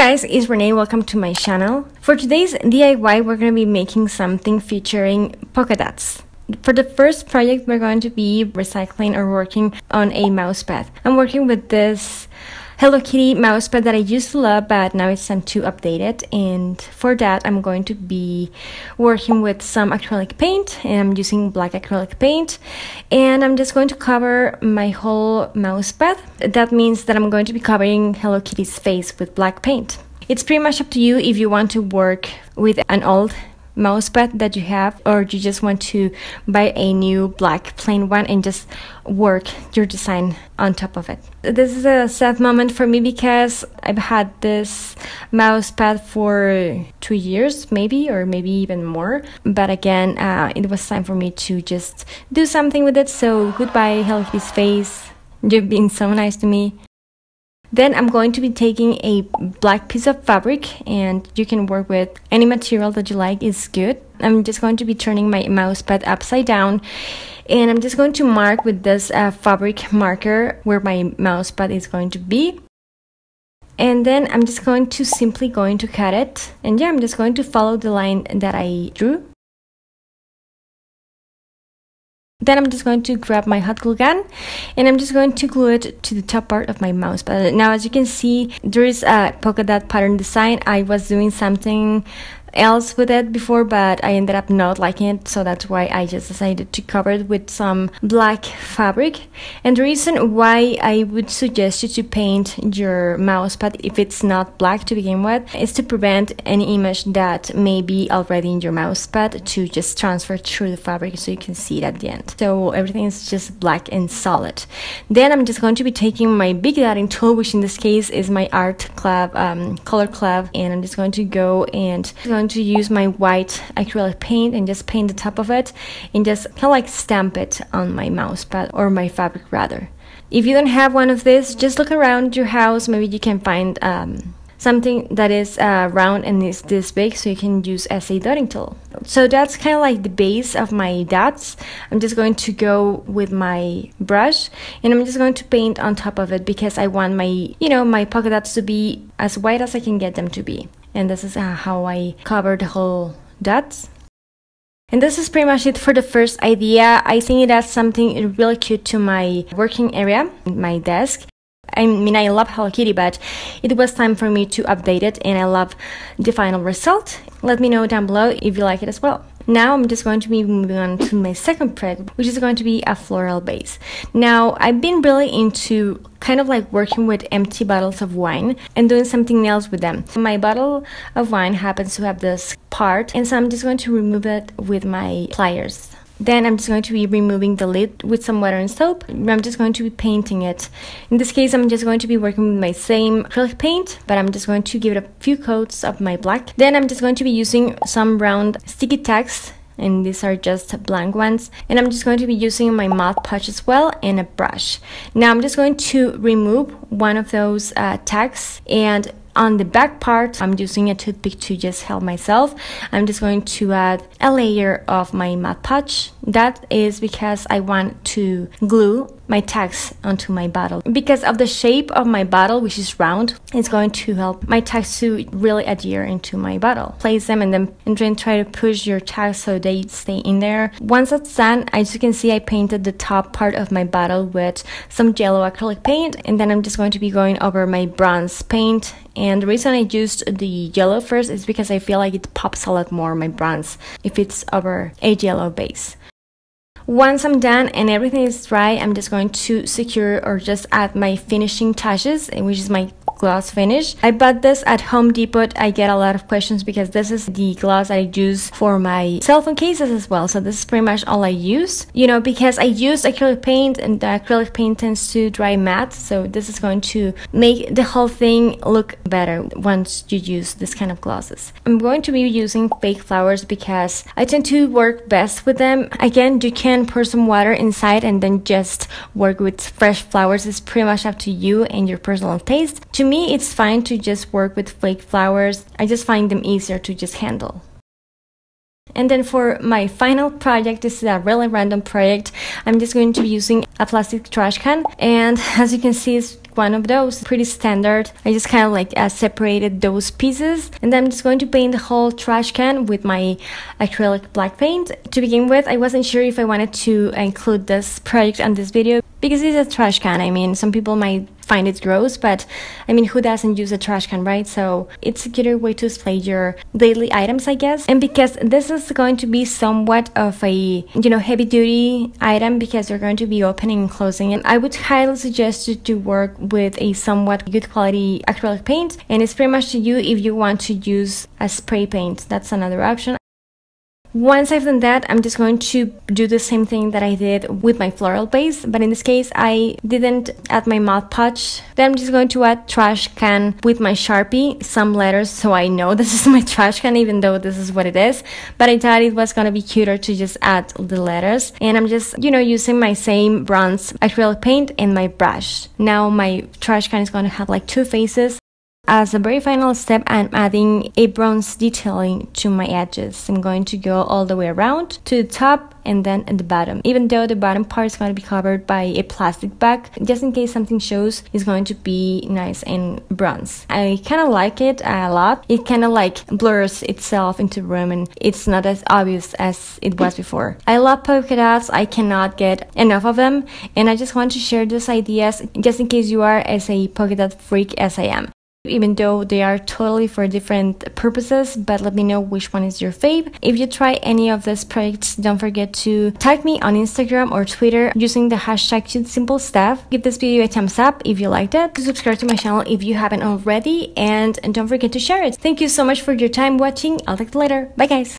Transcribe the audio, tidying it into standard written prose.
guys, it's Renee. Welcome to my channel. For today's DIY, we're going to be making something featuring polka dots. For the first project, we're going to be recycling or working on a mouse pad. I'm working with this Hello Kitty mouse pad that I used to love, but now it's time to update it. And for that, I'm going to be working with some acrylic paint, and I'm using black acrylic paint. And I'm just going to cover my whole mouse pad. That means that I'm going to be covering Hello Kitty's face with black paint. It's pretty much up to you if you want to work with an old mouse pad that you have, or you just want to buy a new black plain one and just work your design on top of it. This is a sad moment for me because I've had this mouse pad for 2 years maybe, or maybe even more, but again it was time for me to just do something with it. So goodbye Hello Kitty's face, you've been so nice to me. Then I'm going to be taking a black piece of fabric, and you can work with any material that you like, it's good. I'm just going to be turning my mouse pad upside down, and I'm just going to mark with this fabric marker where my mouse pad is going to be. And then I'm just going to simply cut it. And yeah, I'm just going to follow the line that I drew. Then I'm just going to grab my hot glue gun, and I'm just going to glue it to the top part of my mouse pad. Now, as you can see, there is a polka dot pattern design. I was doing something else with it before, but I ended up not liking it, so that's why I just decided to cover it with some black fabric. And the reason why I would suggest you to paint your mouse pad if it's not black to begin with is to prevent any image that may be already in your mouse pad to just transfer through the fabric, so you can see it at the end. So everything is just black and solid. Then I'm just going to be taking my big dotting tool, which in this case is my art club, color club, and I'm just going to go and to use my white acrylic paint and just paint the top of it and just kind of like stamp it on my mouse pad, or my fabric rather. If you don't have one of this, just look around your house. Maybe you can find something that is round and is this big, so you can use as a dotting tool. So that's kind of like the base of my dots. I'm just going to go with my brush, and I'm just going to paint on top of it because I want my, you know, my polka dots to be as white as I can get them to be. And this is how I cover the whole dots. And this is pretty much it for the first idea. I think it adds something really cute to my working area, my desk. I mean, I love Hello Kitty, but it was time for me to update it, and I love the final result. Let me know down below if you like it as well. Now I'm just going to be moving on to my second project, which is going to be a floral base. Now, I've been really into kind of like working with empty bottles of wine and doing something else with them. My bottle of wine happens to have this part, and so I'm just going to remove it with my pliers. Then I'm just going to be removing the lid with some water and soap. I'm just going to be painting it. In this case, I'm just going to be working with my same acrylic paint, but I'm just going to give it a few coats of my black. Then I'm just going to be using some round sticky tacks, and these are just blank ones. And I'm just going to be using my Mod Podge as well, and a brush. Now I'm just going to remove one of those tacks, and on the back part, I'm using a toothpick to just help myself. I'm just going to add a layer of my Mod Podge. That is because I want to glue my tags onto my bottle. Because of the shape of my bottle, which is round, it's going to help my tags to really adhere into my bottle. Place them and then try to push your tags so they stay in there. Once that's done, as you can see, I painted the top part of my bottle with some yellow acrylic paint, and then I'm just going to be going over my bronze paint. And the reason I used the yellow first is because I feel like it pops a lot more, my bronze, if it's over a yellow base. Once I'm done and everything is dry, I'm just going to secure or just add my finishing touches, which is my gloss finish. I bought this at Home Depot. I get a lot of questions because this is the gloss I use for my cell phone cases as well. So this is pretty much all I use, you know, because I use acrylic paint, and the acrylic paint tends to dry matte. So this is going to make the whole thing look better once you use this kind of glosses. I'm going to be using fake flowers because I tend to work best with them. Again, you can pour some water inside and then just work with fresh flowers. It's pretty much up to you and your personal taste. To me, it's fine to just work with flake flowers. I just find them easier to just handle. And then for my final project, this is a really random project. I'm just going to be using a plastic trash can, and as you can see, it's one of those. Pretty standard. I just kind of like separated those pieces, and then I'm just going to paint the whole trash can with my acrylic black paint. To begin with, I wasn't sure if I wanted to include this project on this video because it's a trash can. I mean, some people might find it gross, but I mean, who doesn't use a trash can, right? So it's a cuter way to display your daily items, I guess. And because this is going to be somewhat of a, you know, heavy duty item, because you're going to be opening and closing it, I would highly suggest you to work with a somewhat good quality acrylic paint, and it's pretty much to you if you want to use a spray paint. That's another option. Once I've done that, I'm just going to do the same thing that I did with my floral base, but in this case I didn't add my Mod Podge. Then I'm just going to add trash can with my Sharpie, some letters, so I know this is my trash can even though this is what it is, but I thought it was going to be cuter to just add the letters. And I'm just, you know, using my same bronze acrylic paint and my brush. Now my trash can is going to have like two faces. As a very final step, I'm adding a bronze detailing to my edges. I'm going to go all the way around to the top and then at the bottom, even though the bottom part is going to be covered by a plastic bag, just in case something shows. It's going to be nice and bronze. I kind of like it a lot. It kind of like blurs itself into room and it's not as obvious as it was before. I love polka dots. I cannot get enough of them, and I just want to share those ideas just in case you are as a polka dot freak as I am, even though they are totally for different purposes. But let me know which one is your fave. If you try any of these projects, don't forget to tag me on Instagram or Twitter using the hashtag CUTESIMPLESTUFF. Give this video a thumbs up if you liked it, subscribe to my channel if you haven't already, and don't forget to share it. Thank you so much for your time watching. I'll talk to you later. Bye guys.